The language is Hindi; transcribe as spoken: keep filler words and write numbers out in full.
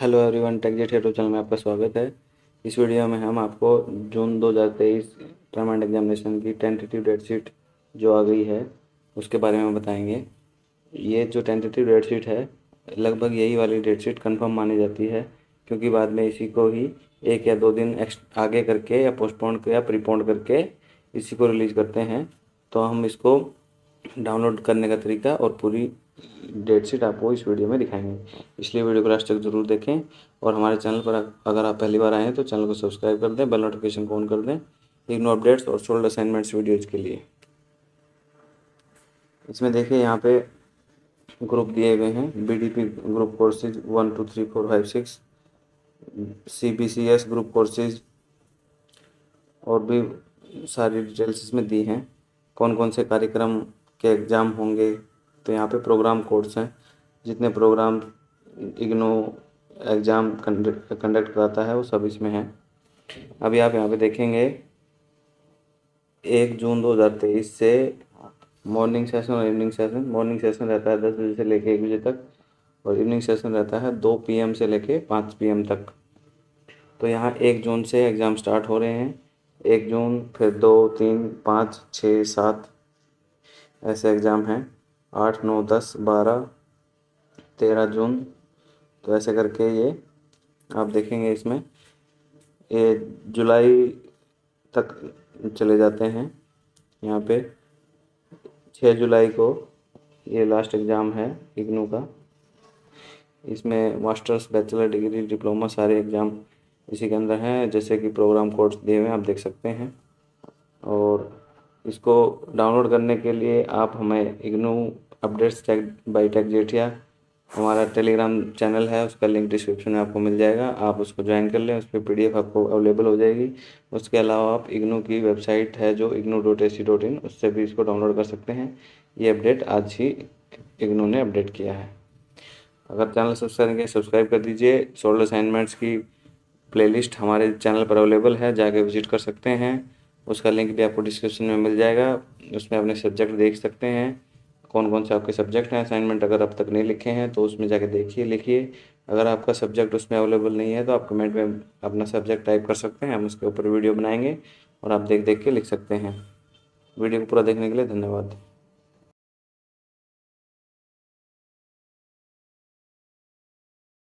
Hello everyone, take jet YouTube channel में आपका स्वागत है। इस वीडियो में हम आपको जून दो हज़ार तेईस टर्म एंड एग्जामिनेशन की टेंटेटिव डेट शीट जो आ गई है उसके बारे में बताएंगे। ये जो टेंटेटिव डेट शीट है, लगभग यही वाली डेट शीट कन्फर्म मानी जाती है, क्योंकि बाद में इसी को ही एक या दो दिन आगे करके या पोस्टपोन या प्रीपोन करके इसी को रिलीज़ करते हैं। तो हम इसको डाउनलोड करने का तरीका और पूरी डेट शीट आपको इस वीडियो में दिखाएंगे, इसलिए वीडियो को लास्ट तक जरूर देखें। और हमारे चैनल पर अगर आप पहली बार आए हैं तो चैनल को सब्सक्राइब कर दें, बेल नोटिफिकेशन को ऑन कर दें इग्नो अपडेट्स और सोल्ड असाइनमेंट्स वीडियोज के लिए। इसमें देखिए यहाँ पे ग्रुप दिए गए हैं, BDP group courses one two three four five six, CBCS group courses और भी सारी डिटेल्स इसमें दी हैं। कौन कौन से कार्यक्रम के एग्ज़ाम होंगे, तो यहाँ पे प्रोग्राम कोड्स हैं, जितने प्रोग्राम इग्नो एग्ज़ाम कंडक्ट कराता है वो सब इसमें हैं। अभी आप यहाँ पे देखेंगे एक जून दो हज़ार तेईस से मॉर्निंग सेशन और इवनिंग सेशन। मॉर्निंग सेशन रहता है दस बजे से लेके एक बजे तक और इवनिंग सेशन रहता है दो पीएम से लेके पाँच पीएम तक। तो यहाँ एक जून से एग्ज़ाम स्टार्ट हो रहे हैं, एक जून फिर दो तीन पाँच छः सात ऐसे एग्ज़ाम हैं, आठ नौ दस बारह तेरह जून, तो ऐसे करके ये आप देखेंगे इसमें ये जुलाई तक चले जाते हैं। यहाँ पे छः जुलाई को ये लास्ट एग्ज़ाम है इग्नू का। इसमें मास्टर्स, बैचलर डिग्री, डिप्लोमा सारे एग्ज़ाम इसी के अंदर हैं, जैसे कि प्रोग्राम कोड्स दिए हुए आप देख सकते हैं। और इसको डाउनलोड करने के लिए आप हमें IGNOU updates tech by tech Jethia हमारा टेलीग्राम चैनल है, उसका लिंक डिस्क्रिप्शन में आपको मिल जाएगा, आप उसको ज्वाइन कर लें, उस पर पीडीएफ आपको अवेलेबल हो जाएगी। उसके अलावा आप इग्नू की वेबसाइट है जो IGNOU dot A C dot in, उससे भी इसको डाउनलोड कर सकते हैं। ये अपडेट आज ही इग्नू ने अपडेट किया है। अगर चैनल सब्सक्राइब करेंगे सब्सक्राइब कर दीजिए। सोल्ड असाइनमेंट्स की प्लेलिस्ट हमारे चैनल पर अवेलेबल है, जाके विजिट कर सकते हैं, उसका लिंक भी आपको डिस्क्रिप्शन में मिल जाएगा। उसमें अपने सब्जेक्ट देख सकते हैं, कौन कौन से आपके सब्जेक्ट हैं। असाइनमेंट अगर अब तक नहीं लिखे हैं तो उसमें जाके देखिए, लिखिए। अगर आपका सब्जेक्ट उसमें अवेलेबल नहीं है तो आप कमेंट में अपना सब्जेक्ट टाइप कर सकते हैं, हम उसके ऊपर वीडियो बनाएंगे और आप देख देख के लिख सकते हैं। वीडियो को पूरा देखने के लिए धन्यवाद।